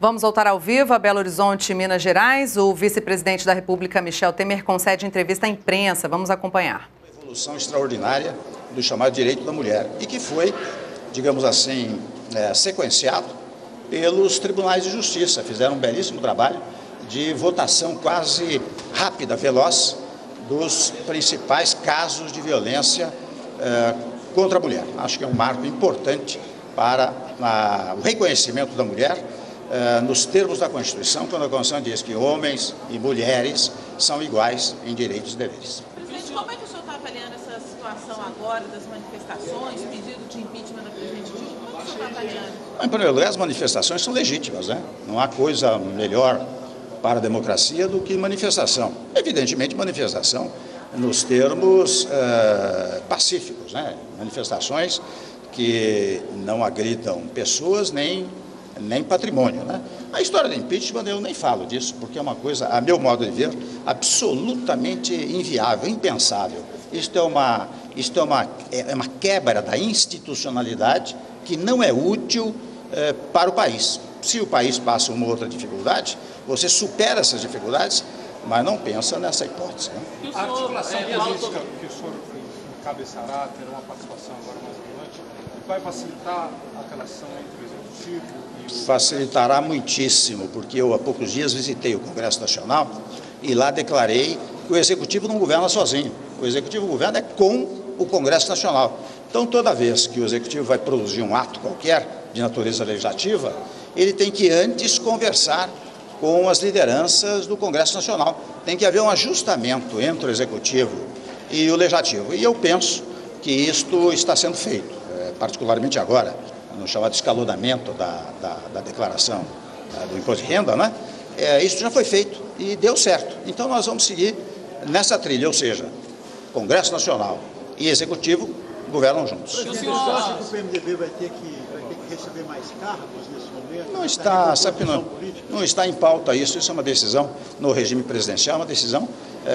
Vamos voltar ao vivo a Belo Horizonte, Minas Gerais. O vice-presidente da República, Michel Temer, concede entrevista à imprensa. Vamos acompanhar. Uma evolução extraordinária do chamado direito da mulher e que foi, digamos assim, sequenciado pelos tribunais de justiça. Fizeram um belíssimo trabalho de votação quase rápida, veloz, dos principais casos de violência contra a mulher. Acho que é um marco importante para o reconhecimento da mulher nos termos da Constituição, quando a Constituição diz que homens e mulheres são iguais em direitos e deveres. Presidente, como é que o senhor está avaliando essa situação agora das manifestações, pedido de impeachment da presidente Dilma? Como o senhor está avaliando? Em primeiro lugar, as manifestações são legítimas, né? Não há coisa melhor para a democracia do que manifestação. Evidentemente, manifestação nos termos pacíficos, né? Manifestações que não agridam pessoas nem patrimônio, né? A história do impeachment eu nem falo disso, porque é uma coisa, a meu modo de ver, absolutamente inviável, impensável. Isto é uma quebra da institucionalidade que não é útil para o país. Se o país passa uma outra dificuldade, você supera essas dificuldades, mas não pensa nessa hipótese, né? A articulação política que o senhor encabeçará terá uma participação agora mais adiante, e vai facilitar a relação entre o Executivo e o... Facilitará muitíssimo, porque eu há poucos dias visitei o Congresso Nacional e lá declarei que o Executivo não governa sozinho. O Executivo governa com o Congresso Nacional. Então, toda vez que o Executivo vai produzir um ato qualquer de natureza legislativa, ele tem que antes conversar com as lideranças do Congresso Nacional. Tem que haver um ajustamento entre o Executivo e o Legislativo. E eu penso que isto está sendo feito, particularmente agora, no chamado escalonamento da declaração do Imposto de Renda, né? Isso já foi feito e deu certo. Então nós vamos seguir nessa trilha, ou seja, Congresso Nacional e Executivo governam juntos. O senhor acha que o PMDB vai ter que receber mais cargos nesse momento? Não está, sabe, não está em pauta isso. Isso é uma decisão no regime presidencial, uma decisão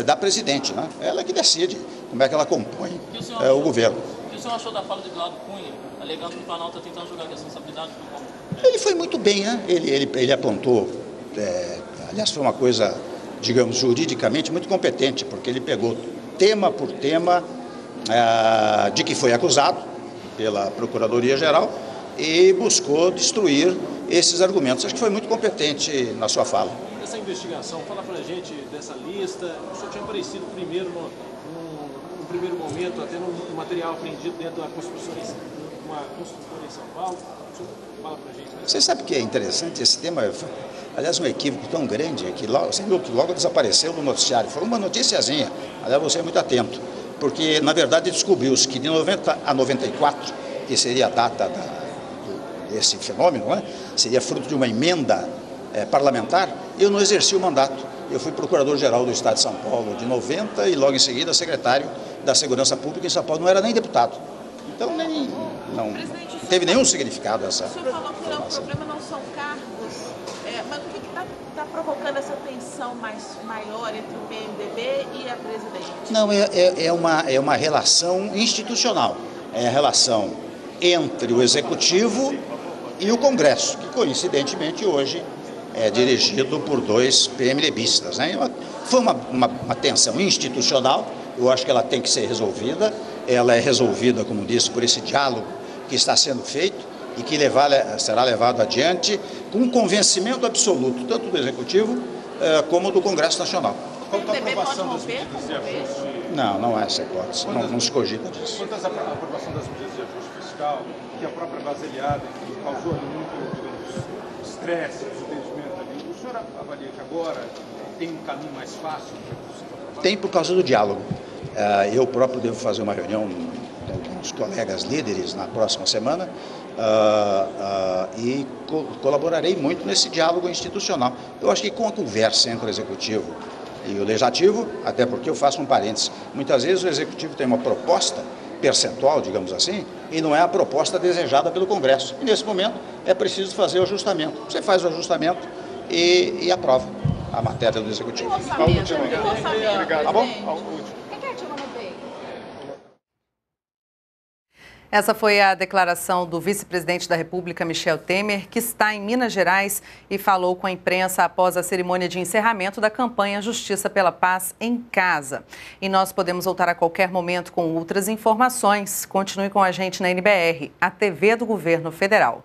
da presidente, né? Ela que decide como é que ela compõe o governo. O que o senhor achou da fala do Eduardo Cunha, alegando que o Planalto está tentando jogar a responsabilidade do governo? Ele foi muito bem, né? Ele apontou, aliás, foi uma coisa, digamos, juridicamente muito competente, porque ele pegou tema por tema de que foi acusado pela Procuradoria-Geral e buscou destruir esses argumentos. Acho que foi muito competente na sua fala. Essa investigação, fala pra gente dessa lista. O senhor tinha aparecido primeiro no primeiro momento, até no material apreendido dentro da construtora em São Paulo. O senhor fala pra gente, né? Você sabe que é interessante esse tema? Aliás, um equívoco tão grande que logo desapareceu no noticiário. Foi uma noticiazinha, aliás, você é muito atento. Porque, na verdade, descobriu-se que de 90 a 94, que seria a data desse fenômeno, né? Seria fruto de uma emenda parlamentar, eu não exerci o mandato. Eu fui procurador-geral do Estado de São Paulo de 90 e, logo em seguida, secretário da Segurança Pública em São Paulo. Não era nem deputado. Então, não teve nenhum significado essa informação. O senhor falou que o problema não são cargos, mas o que está provocando essa tensão maior entre o PMDB e a presidente? Não, é uma relação institucional. É a relação entre o Executivo e o Congresso, que coincidentemente hoje é dirigido por dois PMDBistas, né? Foi uma tensão institucional, eu acho que ela tem que ser resolvida. Ela é resolvida, como disse, por esse diálogo que está sendo feito e que será levado adiante com um convencimento absoluto, tanto do Executivo como do Congresso Nacional. Quanto à aprovação das medidas de ajuste... Não é essa hipótese, não se cogita disso. Quanto à aprovação das medidas de ajuste fiscal, que a própria base aliada causou muito estresse, desentendimento ali, o senhor avalia que agora tem um caminho mais fácil? Tem, por causa do diálogo. Eu próprio devo fazer uma reunião com alguns colegas líderes na próxima semana e colaborarei muito nesse diálogo institucional. Eu acho que com a conversa entre o Executivo e o Legislativo, até porque eu faço um parênteses, muitas vezes o Executivo tem uma proposta percentual, digamos assim, e não é a proposta desejada pelo Congresso. E nesse momento é preciso fazer o ajustamento. Você faz o ajustamento e aprova a matéria do Executivo. Tá bom? Essa foi a declaração do vice-presidente da República, Michel Temer, que está em Minas Gerais e falou com a imprensa após a cerimônia de encerramento da campanha Justiça pela Paz em Casa. E nós podemos voltar a qualquer momento com outras informações. Continue com a gente na NBR, a TV do Governo Federal.